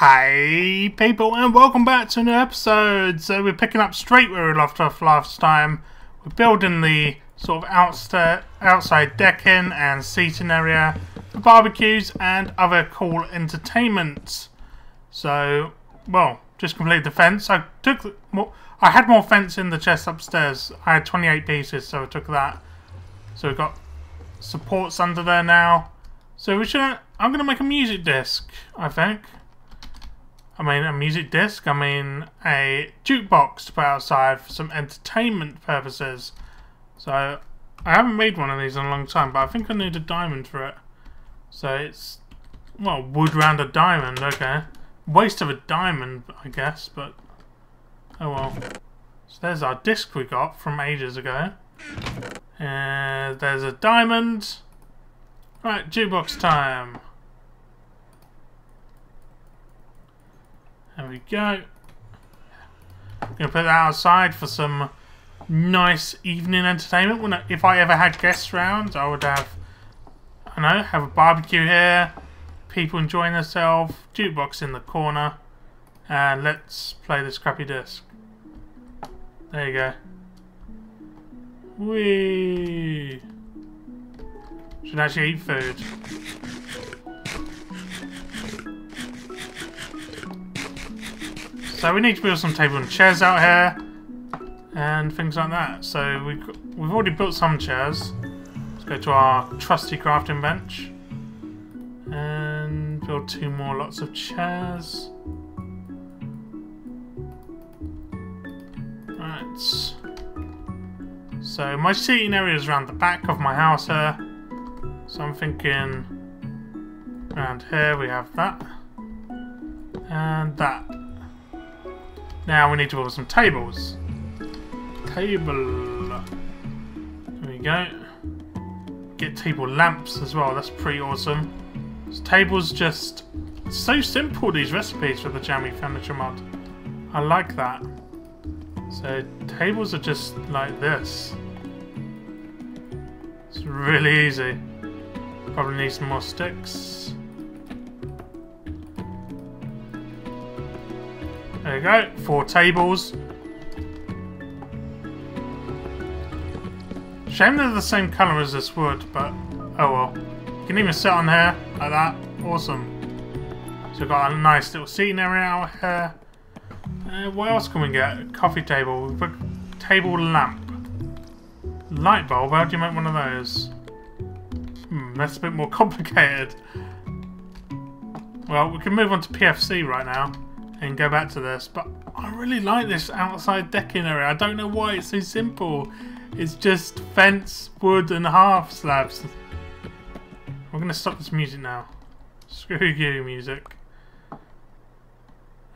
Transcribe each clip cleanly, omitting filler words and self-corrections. Hey people, and welcome back to another episode. So we're picking up straight where we left off last time. We're building the sort of outside decking and seating area for barbecues and other cool entertainment. So, well, just completed the fence. I had more fence in the chest upstairs. I had 28 pieces, so I took that. So we've got supports under there now. So we should. I'm gonna make a music disc, I think. A jukebox to put outside for some entertainment purposes. So, I haven't made one of these in a long time, but I think I need a diamond for it. So it's, well, wood round a diamond, okay. Waste of a diamond, I guess, but, oh well. So there's our disc we got from ages ago. And there's a diamond. Right, jukebox time. There we go. I'm gonna put that outside for some nice evening entertainment. When if I ever had guests round, I would have, I don't know, have a barbecue here, people enjoying themselves, jukebox in the corner, and let's play this crappy disc. There you go. Whee! Should actually eat food. So we need to build some table and chairs out here, and things like that. So we've already built some chairs. Let's go to our trusty crafting bench, and build two more lots of chairs. Right. So my seating area is around the back of my house here. So I'm thinking around here we have that, and that. Now we need to build some tables. Table. There we go. Get table lamps as well. That's pretty awesome. This table's just so simple, these recipes for the Jammy Furniture Mod. I like that. So tables are just like this. It's really easy. Probably need some more sticks. There you go, 4 tables. Shame they're the same colour as this wood, but oh well. You can even sit on here like that. Awesome. So we've got a nice little seating area out here. What else can we get? A coffee table. We've got a table lamp. Light bulb, how do you make one of those? That's a bit more complicated. Well, we can move on to PFC right now and go back to this, but I really like this outside decking area. I don't know why it's so simple. It's just fence, wood, and half slabs. We're gonna stop this music now. Screw you, music.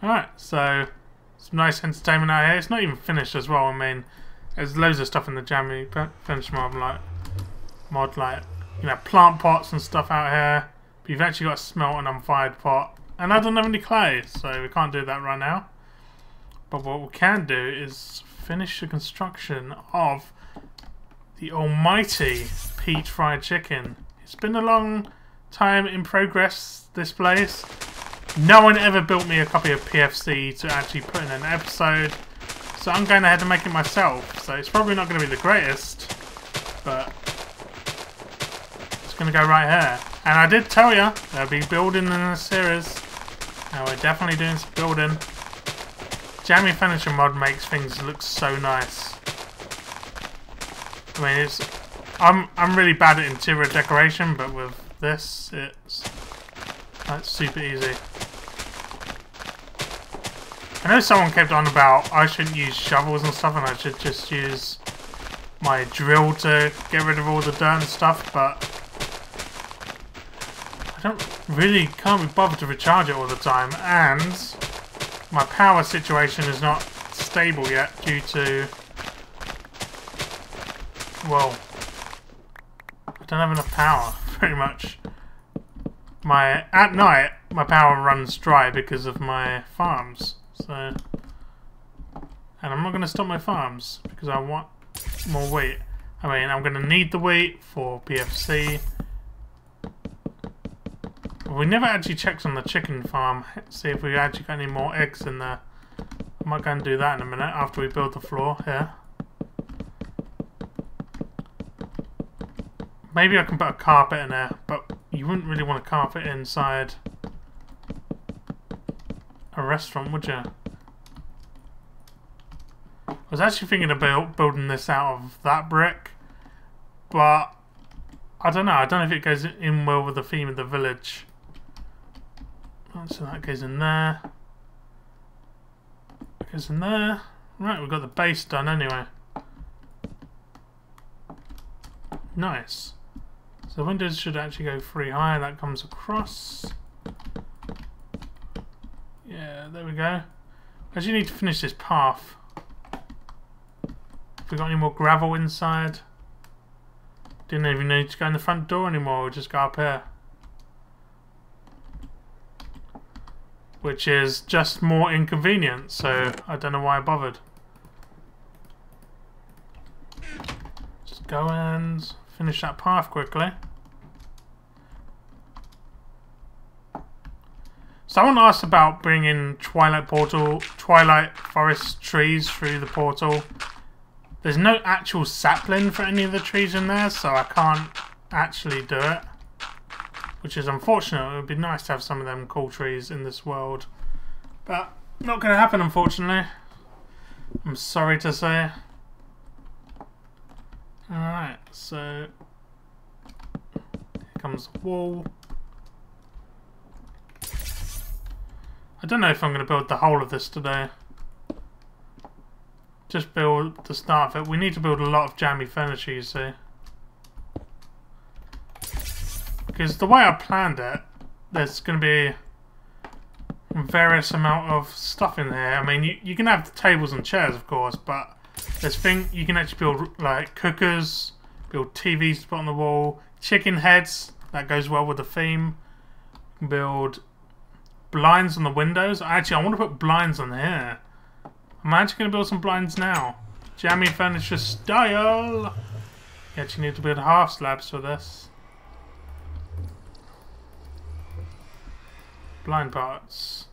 Alright, so some nice entertainment out here. It's not even finished as well. I mean, there's loads of stuff in the Jammy Furniture Mod, like you know, plant pots and stuff out here. But you've actually got to smelt an unfired pot. And I don't have any clay, so we can't do that right now. But what we can do is finish the construction of the almighty Pete Fried Chicken. It's been a long time in progress, this place. No one ever built me a copy of PFC to actually put in an episode, so I'm going ahead and make it myself. So it's probably not going to be the greatest, but it's going to go right here. And I did tell you, there'll be building in this series. Now we're definitely doing some building. Jammy Furniture Mod makes things look so nice. I mean, I'm really bad at interior decoration, but with this, it's like super easy. I know someone kept on about I shouldn't use shovels and stuff, and I should just use my drill to get rid of all the dirt and stuff, but can't be bothered to recharge it all the time, and my power situation is not stable yet due to, well, I don't have enough power, pretty much. At night, my power runs dry because of my farms, so, and I'm not going to stop my farms because I want more wheat. I mean, I'm going to need the wheat for PFC. We never actually checked on the chicken farm. See if we actually got any more eggs in there. I might go and do that in a minute after we build the floor here. Maybe I can put a carpet in there, but you wouldn't really want a carpet inside a restaurant, would you? I was actually thinking about building this out of that brick, but I don't know. I don't know if it goes in well with the theme of the village. So that goes in there. It goes in there. Right, we've got the base done anyway. Nice. So the windows should actually go 3 high. That comes across. Yeah, there we go. I actually need to finish this path. Have we got any more gravel inside? Didn't even need to go in the front door anymore, we'll just go up here. Which is just more inconvenient, so I don't know why I bothered. Just go and finish that path quickly. Someone asked about bringing Twilight Forest trees through the portal. There's no actual sapling for any of the trees in there, so I can't actually do it. Which is unfortunate. It would be nice to have some of them cool trees in this world. But not going to happen, unfortunately. I'm sorry to say. Alright, so here comes the wall. I don't know if I'm going to build the whole of this today. Just build the start of it. We need to build a lot of jammy furniture, you see. Because the way I planned it, there's going to be various amount of stuff in there. I mean, you can have the tables and chairs, of course, but there's things you can actually build, like cookers, build TVs to put on the wall, chicken heads, that goes well with the theme. You can build blinds on the windows. Actually, I want to put blinds on here. I'm actually going to build some blinds now. Jammy furniture style! You actually need to build half slabs for this. Blind parts.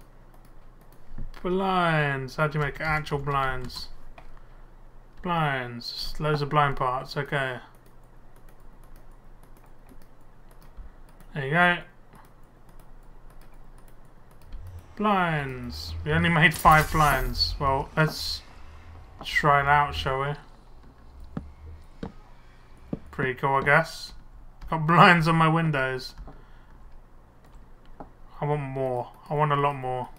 Blinds. How do you make actual blinds? Blinds. Loads of blind parts. Okay. There you go. Blinds. We only made 5 blinds. Well, let's try it out, shall we? Pretty cool, I guess. Got blinds on my windows. I want more. I want a lot more.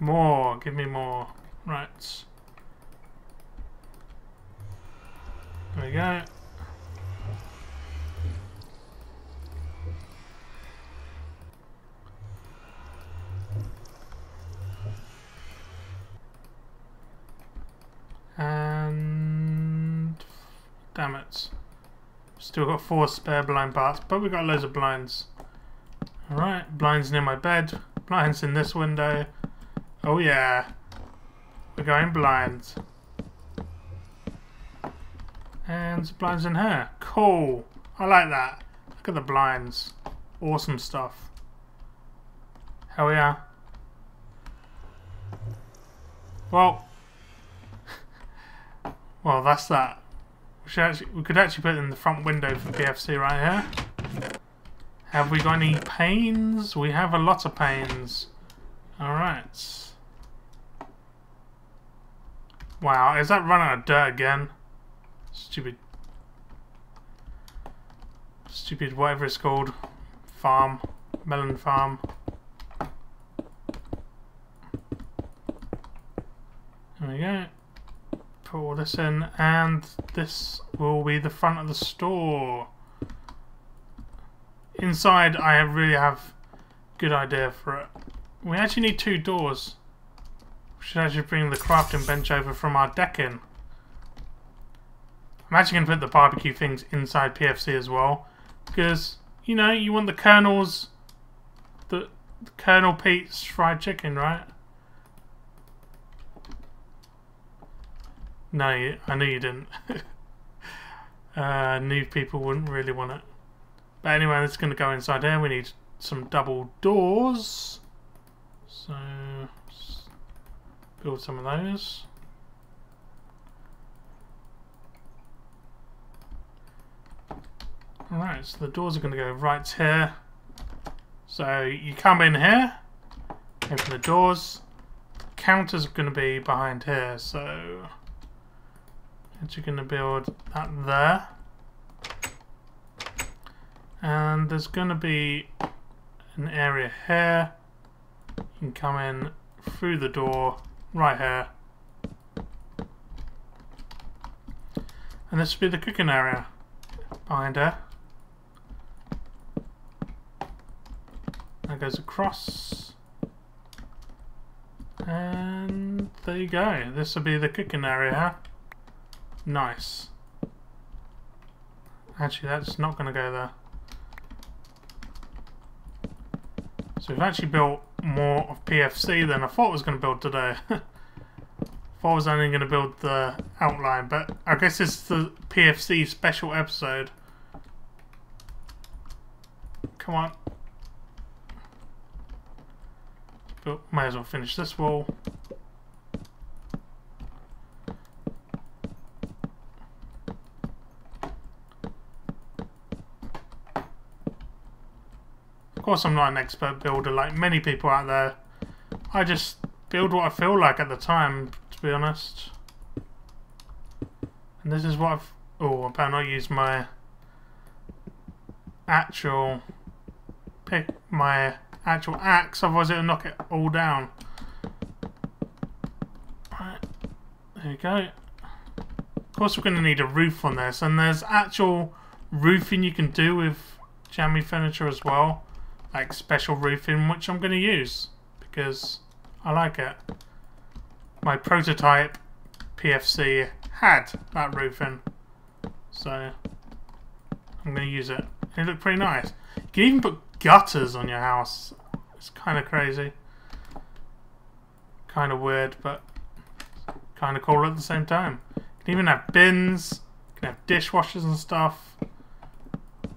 More. Give me more. Right. There we go. And damn it. Still got 4 spare blind parts, but we got loads of blinds. Alright, blinds near my bed, blinds in this window. Oh yeah. We're going blinds. And blinds in here. Cool. I like that. Look at the blinds. Awesome stuff. Hell yeah. Well, well, that's that. We could actually put it in the front window for PFC right here. Have we got any panes? We have a lot of panes. Alright. Wow, is that running out of dirt again? Stupid. Stupid, whatever it's called. Farm. Melon farm. There we go. Put all this in, and this will be the front of the store. Inside, I really have a good idea for it. We actually need 2 doors. We should actually bring the crafting bench over from our deck in. I'm actually going to put the barbecue things inside PFC as well, because, you know, you want the Colonel's, the Colonel Pete's fried chicken, right? No, I knew you didn't. New people wouldn't really want it. But anyway, that's going to go inside there. We need some double doors. So let's build some of those. Alright, so the doors are going to go right here. So you come in here, open the doors. Counters are going to be behind here, so you're going to build that there. And there's going to be an area here. You can come in through the door right here. And this will be the cooking area behind here. That goes across. And there you go. This will be the cooking area. Nice. Actually, that's not going to go there. So we've actually built more of PFC than I thought I was going to build today. I thought I was only going to build the outline, but I guess it's the PFC special episode. Come on. But may as well finish this wall. Of course, I'm not an expert builder like many people out there. I just build what I feel like at the time, to be honest. And this is what I've... Oh, I better not use my actual pick, my actual axe, otherwise it'll knock it all down. Right, there you go. Of course, we're going to need a roof on this, and there's actual roofing you can do with Jammy Furniture as well. Like special roofing, which I'm going to use because I like it. My prototype PFC had that roofing, so I'm going to use it. It looked pretty nice. You can even put gutters on your house. It's kind of crazy, kind of weird, but kind of cool at the same time. You can even have bins, you can have dishwashers and stuff,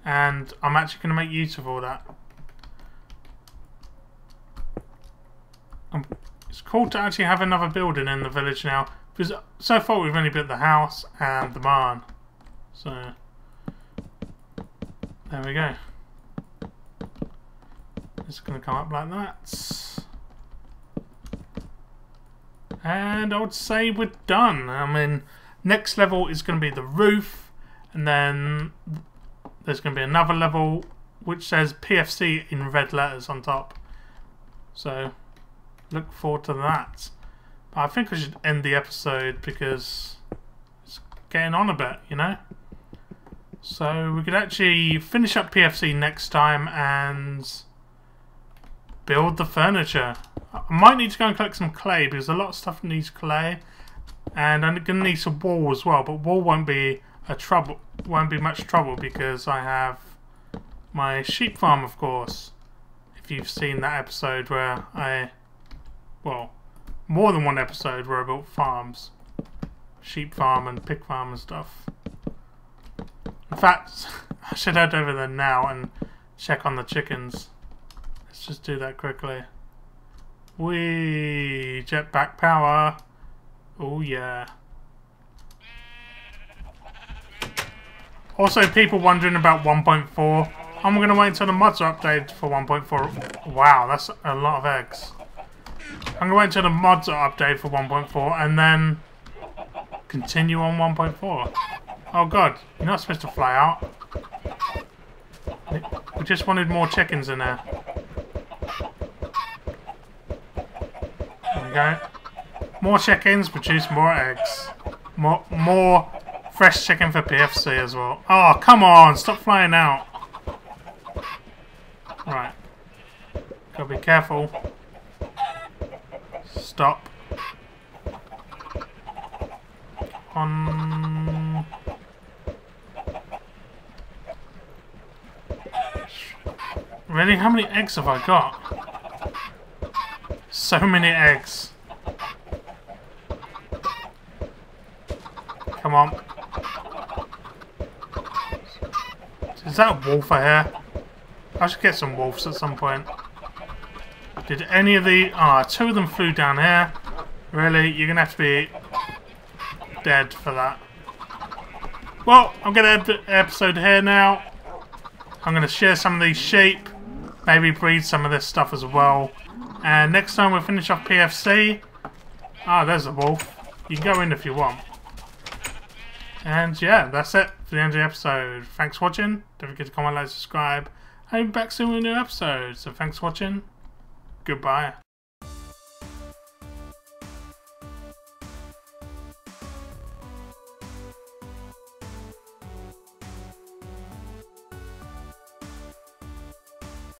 and I'm actually going to make use of all that. It's cool to actually have another building in the village now, because so far we've only built the house and the barn. So there we go. It's going to come up like that, and I would say we're done. I mean, next level is going to be the roof, and then there's going to be another level which says PFC in red letters on top. So look forward to that. But I think I should end the episode because it's getting on a bit, you know? So we could actually finish up PFC next time and build the furniture. I might need to go and collect some clay because a lot of stuff needs clay. And I'm going to need some wool as well, but wool won't be a trouble, won't be much trouble because I have my sheep farm, of course. If you've seen that episode where I... Well, more than one episode where I built farms. Sheep farm and pig farm and stuff. In fact, I should head over there now and check on the chickens. Let's just do that quickly. Whee! Jetpack power! Oh yeah. Also, people wondering about 1.4. I'm going to wait until the mods are updated for 1.4. Wow, that's a lot of eggs. I'm going to wait until the mods are updated for 1.4 and then continue on 1.4. Oh god, you're not supposed to fly out. We just wanted more chickens in there. There we go. More chickens produce more eggs. More fresh chicken for PFC as well. Oh, come on, stop flying out. Right. Gotta be careful. Stop. Really? How many eggs have I got? So many eggs. Come on. Just Is that a wolf I hear? I should get some wolves at some point. Did any of the... Ah, oh, two of them flew down here. Really? You're going to have to be dead for that. Well, I'm going to end the episode here now. I'm going to shear some of these sheep. Maybe breed some of this stuff as well. And next time we'll finish off PFC. Ah, oh, there's a wolf. You can go in if you want. And yeah, that's it for the end of the episode. Thanks for watching. Don't forget to comment, like, subscribe. I'll be back soon with a new episode. So thanks for watching. Goodbye.